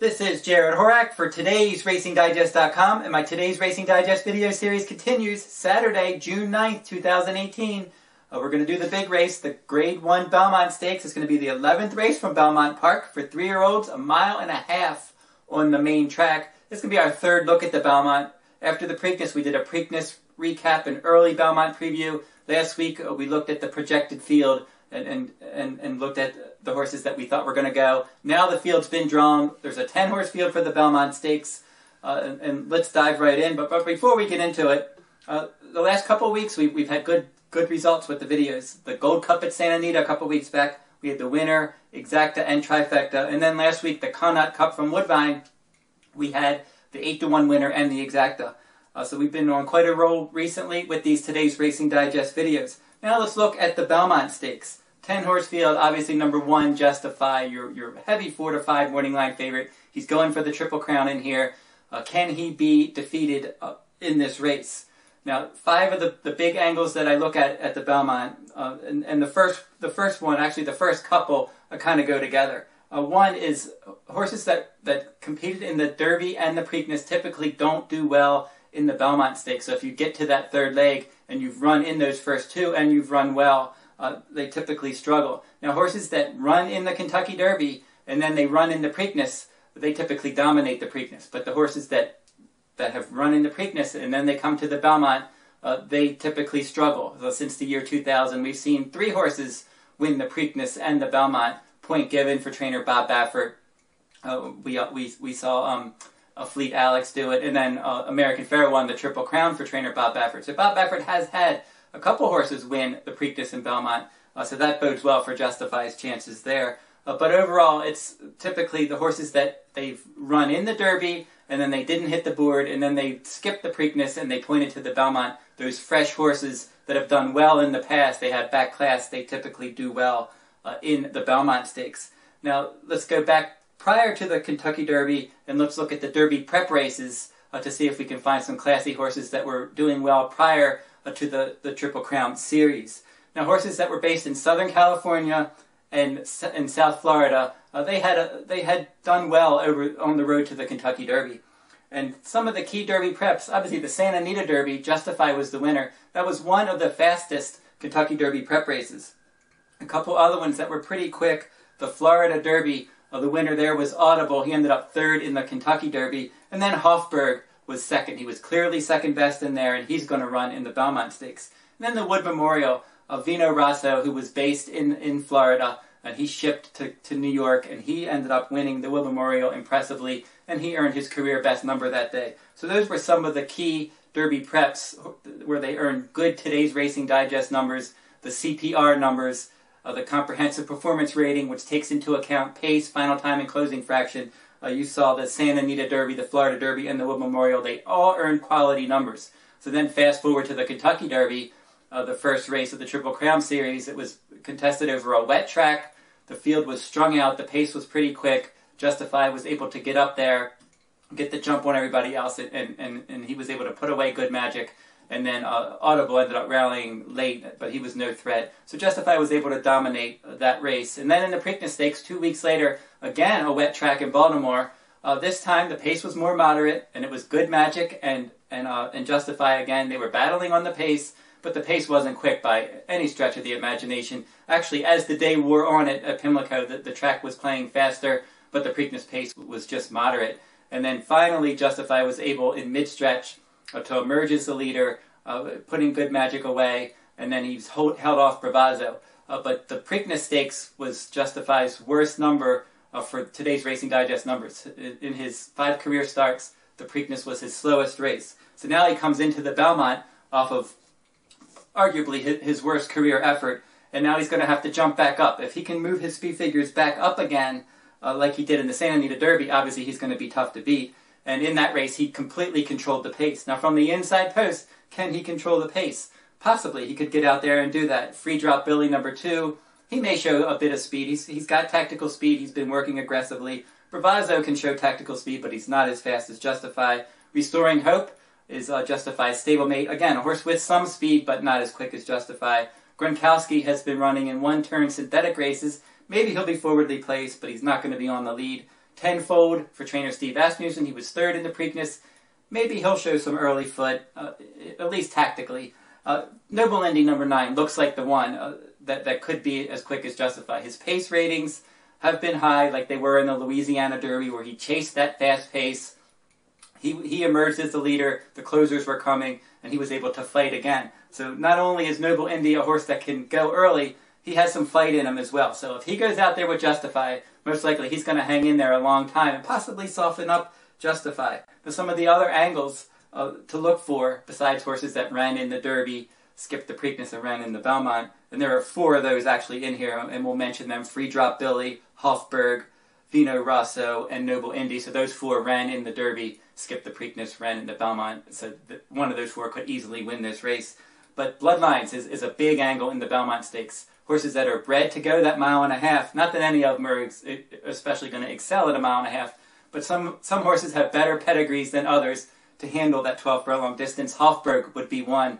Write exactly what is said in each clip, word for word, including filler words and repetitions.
This is Jared Horak for today's racing digest dot com, and my Today's Racing Digest video series continues Saturday, June ninth, two thousand eighteen. Uh, we're going to do the big race, the Grade one Belmont Stakes. It's going to be the eleventh race from Belmont Park for three-year-olds, a mile and a half on the main track. This is going to be our third look at the Belmont. After the Preakness, we did a Preakness recap and early Belmont preview. Last week, uh, we looked at the projected field and, and, and, and looked at the horses that we thought were going to go. Now the field's been drawn. There's a ten-horse field for the Belmont Stakes, uh, and, and let's dive right in. But, but before we get into it, uh, the last couple of weeks we, we've had good good results with the videos. The Gold Cup at Santa Anita a couple of weeks back, we had the winner, Exacta and Trifecta, and then last week the Connaught Cup from Woodbine, we had the eight to one winner and the Exacta. Uh, so we've been on quite a roll recently with these Today's Racing Digest videos. Now let's look at the Belmont Stakes. ten-horse field, obviously number one, Justify, your, your heavy four to five morning line favorite. He's going for the Triple Crown in here. Uh, can he be defeated uh, in this race? Now, five of the, the big angles that I look at at the Belmont, uh, and, and the first the first one, actually the first couple, uh, kind of go together. Uh, one is horses that, that competed in the Derby and the Preakness typically don't do well in the Belmont Stakes. So if you get to that third leg and you've run in those first two and you've run well, Uh, they typically struggle. Now, horses that run in the Kentucky Derby and then they run in the Preakness, they typically dominate the Preakness. But the horses that that have run in the Preakness and then they come to the Belmont, uh, they typically struggle. So since the year two thousand, we've seen three horses win the Preakness and the Belmont. Point Given for trainer Bob Baffert. Uh, we, we, we saw um, A Fleet Alex do it. And then uh, American Pharoah won the Triple Crown for trainer Bob Baffert. So Bob Baffert has had a couple horses win the Preakness in Belmont, uh, so that bodes well for Justify's chances there. Uh, but overall, it's typically the horses that they've run in the Derby, and then they didn't hit the board, and then they skipped the Preakness, and they pointed to the Belmont. Those fresh horses that have done well in the past, they have back class, they typically do well uh, in the Belmont Stakes. Now, let's go back prior to the Kentucky Derby, and let's look at the Derby prep races uh, to see if we can find some classy horses that were doing well prior to the, the Triple Crown series. Now, horses that were based in Southern California and in South Florida, uh, they had a, they had done well over on the road to the Kentucky Derby. And some of the key Derby preps, obviously the Santa Anita Derby, Justify was the winner. That was one of the fastest Kentucky Derby prep races. A couple other ones that were pretty quick, the Florida Derby, uh, the winner there was Audible. He ended up third in the Kentucky Derby. And then Hofburg was second. He was clearly second best in there, and he's going to run in the Belmont Stakes. And then the Wood Memorial of Vino Rosso, who was based in, in Florida, and he shipped to, to New York, and he ended up winning the Wood Memorial impressively, and he earned his career best number that day. So those were some of the key Derby preps where they earned good Today's Racing Digest numbers, the C P R numbers, uh, the comprehensive performance rating, which takes into account pace, final time, and closing fraction. Uh, you saw the Santa Anita Derby, the Florida Derby, and the Wood Memorial. They all earned quality numbers. So then fast forward to the Kentucky Derby, uh, the first race of the Triple Crown Series. It was contested over a wet track. The field was strung out. The pace was pretty quick. Justify was able to get up there, get the jump on everybody else, and, and, and he was able to put away Good Magic. And then uh, Audible ended up rallying late, but he was no threat. So Justify was able to dominate uh, that race. And then in the Preakness Stakes, two weeks later, again a wet track in Baltimore. Uh, this time the pace was more moderate, and it was Good Magic and and uh, and Justify again. They were battling on the pace, but the pace wasn't quick by any stretch of the imagination. Actually, as the day wore on at, at Pimlico, the, the track was playing faster, but the Preakness pace was just moderate. And then finally, Justify was able in mid-stretch to emerge as the leader, uh, putting Good Magic away, and then he's hold, held off Bravazo. Uh, but the Preakness Stakes was Justify's worst number uh, for Today's Racing Digest numbers. In, in his five career starts, the Preakness was his slowest race. So now he comes into the Belmont off of arguably his, his worst career effort, and now he's going to have to jump back up. If he can move his speed figures back up again, uh, like he did in the Santa Anita Derby, obviously he's going to be tough to beat. And in that race, he completely controlled the pace. Now, from the inside post, can he control the pace? Possibly he could get out there and do that. Free Drop Billy, number two, he may show a bit of speed. He's, he's got tactical speed. He's been working aggressively. Bravazo can show tactical speed, but he's not as fast as Justify. Restoring Hope is uh, Justify's stablemate. Again, a horse with some speed, but not as quick as Justify. Gronkowski has been running in one-turn synthetic races. Maybe he'll be forwardly placed, but he's not going to be on the lead. Tenfold for trainer Steve Asmussen. He was third in the Preakness. Maybe he'll show some early foot, uh, at least tactically. Uh, Noble Indy number nine looks like the one uh, that, that could be as quick as Justify. His pace ratings have been high, like they were in the Louisiana Derby, where he chased that fast pace. He, he emerged as the leader, the closers were coming, and he was able to fight again. So not only is Noble Indy a horse that can go early, he has some fight in him as well. So if he goes out there with Justify, most likely he's going to hang in there a long time and possibly soften up Justify. But some of the other angles uh, to look for, besides horses that ran in the Derby, skipped the Preakness, and ran in the Belmont, and there are four of those actually in here, and we'll mention them: Free Drop Billy, Hofburg, Vino Rosso, and Noble Indy. So those four ran in the Derby, skipped the Preakness, ran in the Belmont. So one of those four could easily win this race. But bloodlines is, is a big angle in the Belmont Stakes. Horses that are bred to go that mile and a half. Not that any of them are ex especially going to excel at a mile and a half, but some, some horses have better pedigrees than others to handle that twelve furlong distance. Hofburg would be one.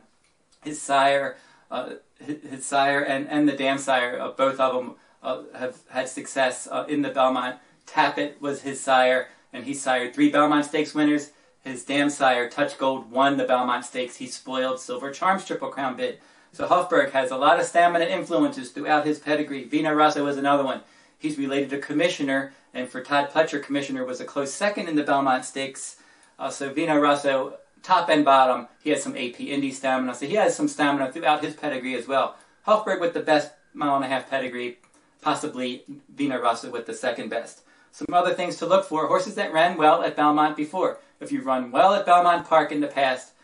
His sire, uh, his sire and, and the dam sire, uh, both of them uh, have had success uh, in the Belmont. Tapit was his sire, and he sired three Belmont Stakes winners. His dam sire, Touch Gold, won the Belmont Stakes. He spoiled Silver Charm's Triple Crown bid. So Hofburg has a lot of stamina influences throughout his pedigree. Vino Rosso is another one. He's related to Commissioner, and for Todd Pletcher, Commissioner was a close second in the Belmont Stakes. Uh, so Vino Rosso, top and bottom, he has some A P Indy stamina, so he has some stamina throughout his pedigree as well. Hofburg with the best mile and a half pedigree, possibly Vino Rosso with the second best. Some other things to look for: horses that ran well at Belmont before. If you run well at Belmont Park in the past,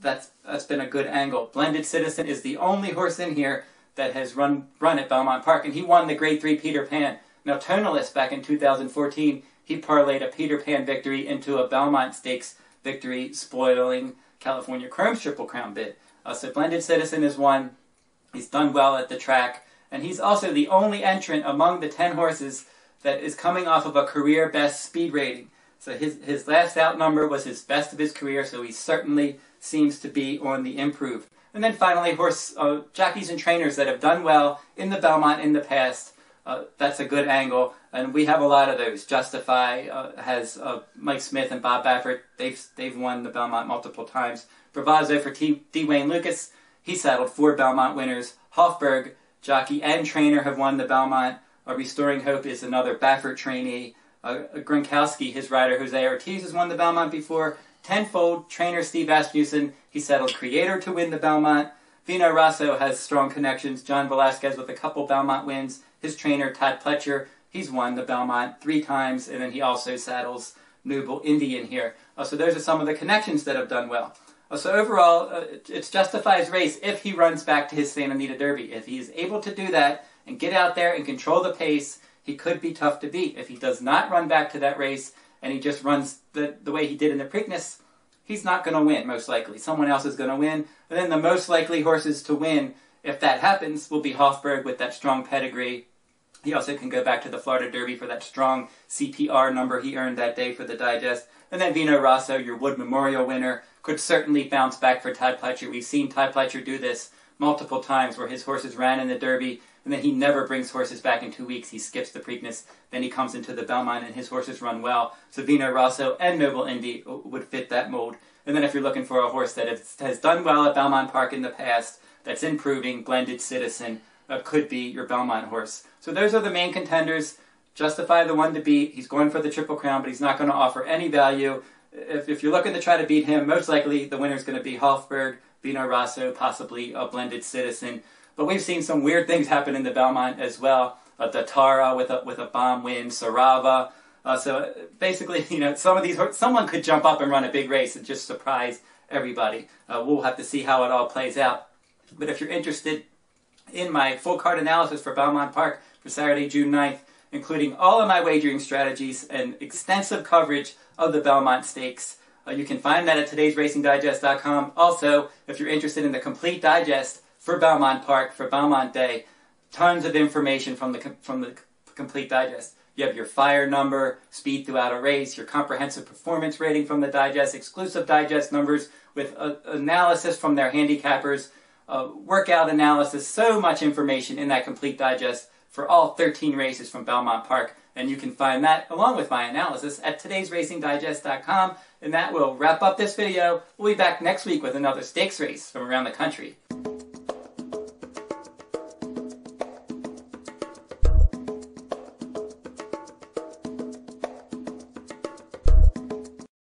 that's that's been a good angle. Blended Citizen is the only horse in here that has run run at Belmont Park, and he won the Grade Three Peter Pan. Now Tonalist back in two thousand fourteen, he parlayed a Peter Pan victory into a Belmont Stakes victory, spoiling California Chrome's Triple Crown bid. Uh, so Blended Citizen is one. He's done well at the track, and he's also the only entrant among the ten horses that is coming off of a career best speed rating. So his, his last out number was his best of his career, so he certainly seems to be on the improve. And then finally, horse uh, jockeys and trainers that have done well in the Belmont in the past. Uh, that's a good angle, and we have a lot of those. Justify uh, has uh, Mike Smith and Bob Baffert. They've, they've won the Belmont multiple times. Bravazo for T, D. Wayne Lucas. He saddled four Belmont winners. Hofburg, jockey and trainer, have won the Belmont. Uh, Restoring Hope is another Baffert trainee. Uh, Gronkowski, his rider, Jose Ortiz, has won the Belmont before. Tenfold, trainer Steve Asmussen, he settled Creator to win the Belmont. Vino Rosso has strong connections. John Velasquez with a couple Belmont wins. His trainer, Todd Pletcher, he's won the Belmont three times, and then he also saddles Noble Indy in here. Uh, so those are some of the connections that have done well. Uh, so overall, uh, it's Justify's race if he runs back to his Santa Anita Derby. If he's able to do that and get out there and control the pace, he could be tough to beat. If he does not run back to that race, and he just runs the, the way he did in the Preakness, he's not going to win, most likely. Someone else is going to win. And then the most likely horses to win, if that happens, will be Hofburg with that strong pedigree. He also can go back to the Florida Derby for that strong C P R number he earned that day for the Digest. And then Vino Rosso, your Wood Memorial winner, could certainly bounce back for Todd Pletcher. We've seen Todd Pletcher do this multiple times, where his horses ran in the Derby, and then he never brings horses back in two weeks. He skips the Preakness, then he comes into the Belmont, and his horses run well. So Vino Rosso and Noble Indy would fit that mold. And then if you're looking for a horse that has done well at Belmont Park in the past, that's improving, Blended Citizen uh, could be your Belmont horse. So those are the main contenders. Justify the one to beat. He's going for the Triple Crown, but he's not going to offer any value. If, if you're looking to try to beat him, most likely the winner's going to be Hofburg, Vino Rosso, possibly a Blended Citizen. But we've seen some weird things happen in the Belmont as well. Uh, Datara with a with a bomb win, Sarava. Uh, so basically, you know, some of these someone could jump up and run a big race and just surprise everybody. Uh, we'll have to see how it all plays out. But if you're interested in my full card analysis for Belmont Park for Saturday, June ninth, including all of my wagering strategies and extensive coverage of the Belmont Stakes, uh, you can find that at today's racing digest dot com. Also, if you're interested in the complete digest for Belmont Park, for Belmont Day, tons of information from the from the complete digest. You have your fire number, speed throughout a race, your comprehensive performance rating from the digest, exclusive digest numbers with uh, analysis from their handicappers, uh, workout analysis, so much information in that complete digest for all thirteen races from Belmont Park. And you can find that along with my analysis at todays racing digest dot com. And that will wrap up this video. We'll be back next week with another stakes race from around the country.